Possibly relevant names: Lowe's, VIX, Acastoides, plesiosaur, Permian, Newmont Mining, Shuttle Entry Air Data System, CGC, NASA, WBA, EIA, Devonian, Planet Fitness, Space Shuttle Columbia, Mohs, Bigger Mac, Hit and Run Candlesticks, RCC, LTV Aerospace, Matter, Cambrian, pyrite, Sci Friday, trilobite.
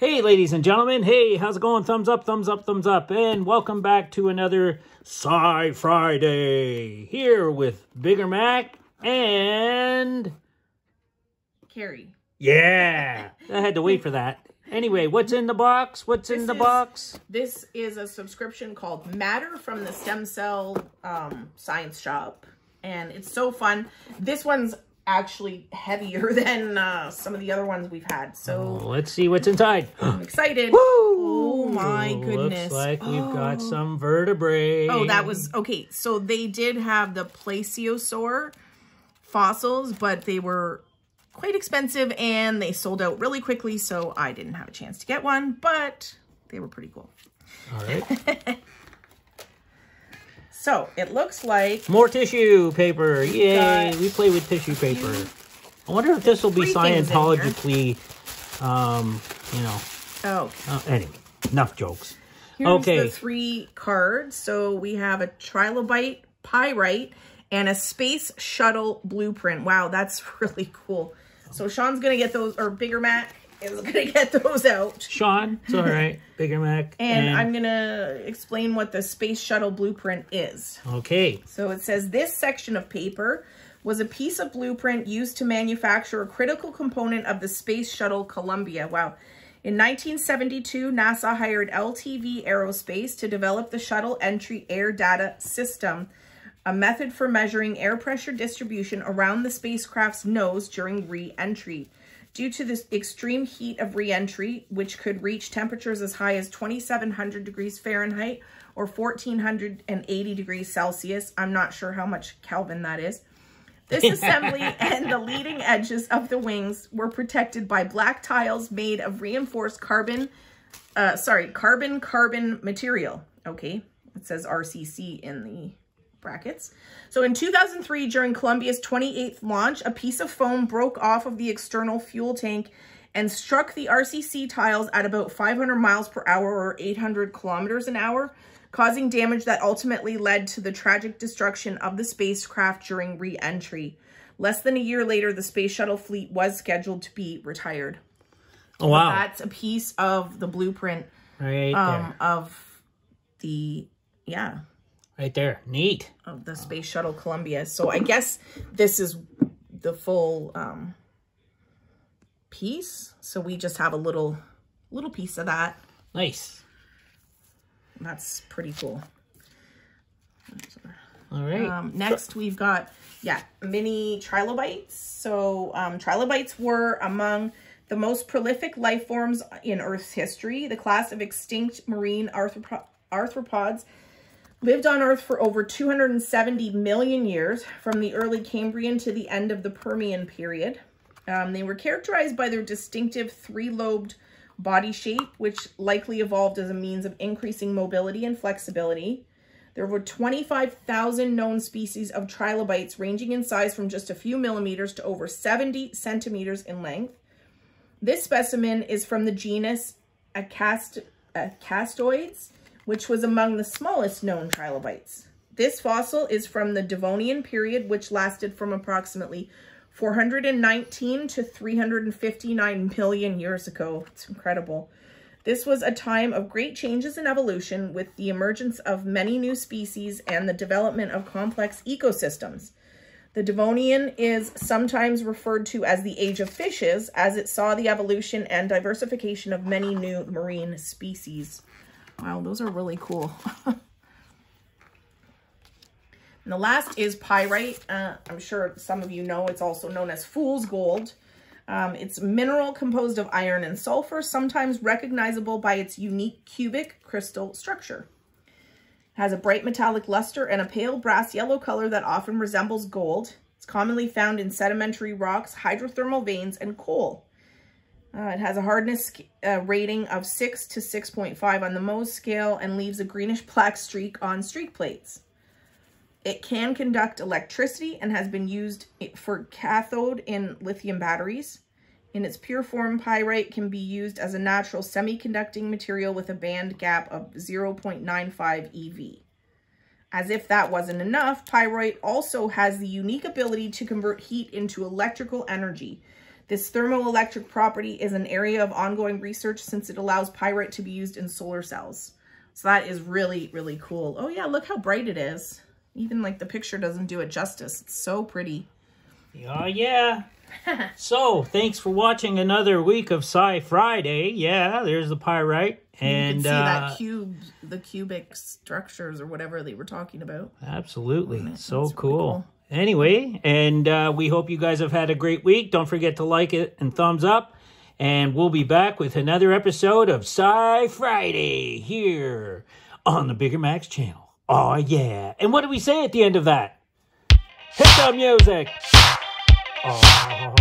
Hey, ladies and gentlemen. Hey, how's it going? Thumbs up, thumbs up, thumbs up. And welcome back to another Sci Friday. Here with Bigger Mac and... Carrie. Yeah. I had to wait for that. Anyway, what's in the box? What's in the box? This is a subscription called Matter from the Stem Cell Science Shop. And it's so fun. This one's actually heavier than some of the other ones we've had. So let's see what's inside. I'm excited. Woo! Oh my goodness. Looks like we've got some vertebrae. Oh, that was okay. So they did have the plesiosaur fossils, but they were quite expensive and they sold out really quickly, so I didn't have a chance to get one, but they were pretty cool. All right. So it looks like more tissue paper. Yay! We play with tissue paper. I wonder if this will be scientologically, you know. Oh. Anyway, enough jokes. Here's the three cards. So we have a trilobite, pyrite, and a space shuttle blueprint. Wow, that's really cool. So Sean's gonna get those, or Bigger Mac is gonna get those out. Sean, it's all right. Bigger Mac. And I'm gonna explain what the space shuttle blueprint is. Okay. So it says this section of paper was a piece of blueprint used to manufacture a critical component of the Space Shuttle Columbia. Wow. In 1972, NASA hired LTV Aerospace to develop the Shuttle Entry Air Data System, a method for measuring air pressure distribution around the spacecraft's nose during re-entry. Due to the extreme heat of re-entry, which could reach temperatures as high as 2,700 degrees Fahrenheit or 1,480 degrees Celsius, I'm not sure how much Kelvin that is, this assembly and the leading edges of the wings were protected by black tiles made of reinforced carbon-carbon material. Okay, it says RCC in the brackets. So in 2003, during Columbia's 28th launch, a piece of foam broke off of the external fuel tank and struck the RCC tiles at about 500 miles per hour or 800 kilometers an hour, causing damage that ultimately led to the tragic destruction of the spacecraft during re-entry. Less than a year later, the space shuttle fleet was scheduled to be retired. Oh, wow. So that's a piece of the blueprint of the, yeah. Right there. Neat. Of the Space Shuttle Columbia. So I guess this is the full piece. So we just have a little piece of that. Nice. That's pretty cool. All right. Next we've got, yeah, mini trilobites. So trilobites were among the most prolific life forms in Earth's history. The class of extinct marine arthropods lived on Earth for over 270 million years, from the early Cambrian to the end of the Permian period. They were characterized by their distinctive three-lobed body shape, which likely evolved as a means of increasing mobility and flexibility. There were 25,000 known species of trilobites, ranging in size from just a few millimeters to over 70 centimeters in length. This specimen is from the genus Acastoides, which was among the smallest known trilobites. This fossil is from the Devonian period, which lasted from approximately 419 to 359 million years ago. It's incredible. This was a time of great changes in evolution, with the emergence of many new species and the development of complex ecosystems. The Devonian is sometimes referred to as the Age of Fishes, as it saw the evolution and diversification of many new marine species. Wow, those are really cool. And the last is pyrite. I'm sure some of you know it's also known as fool's gold. It's a mineral composed of iron and sulfur, sometimes recognizable by its unique cubic crystal structure. It has a bright metallic luster and a pale brass yellow color that often resembles gold. It's commonly found in sedimentary rocks, hydrothermal veins, and coal. It has a hardness rating of 6 to 6.5 on the Mohs scale and leaves a greenish black streak on streak plates. It can conduct electricity and has been used for cathode in lithium batteries. In its pure form, pyrite can be used as a natural semiconducting material with a band gap of 0.95 eV. As if that wasn't enough, pyrite also has the unique ability to convert heat into electrical energy. This thermoelectric property is an area of ongoing research since it allows pyrite to be used in solar cells. So that is really, really cool. Oh yeah, look how bright it is. Even like the picture doesn't do it justice. It's so pretty. Oh yeah. So thanks for watching another week of Sci Friday. Yeah, there's the pyrite. And you can see that cube, the cubic structures or whatever they were talking about. Absolutely. Oh, so cool. Really cool. Anyway, and we hope you guys have had a great week. Don't forget to like it and thumbs up. And we'll be back with another episode of Sci Friday here on the Bigger Mac's channel. Oh, yeah. And what do we say at the end of that? Hit the music. Oh.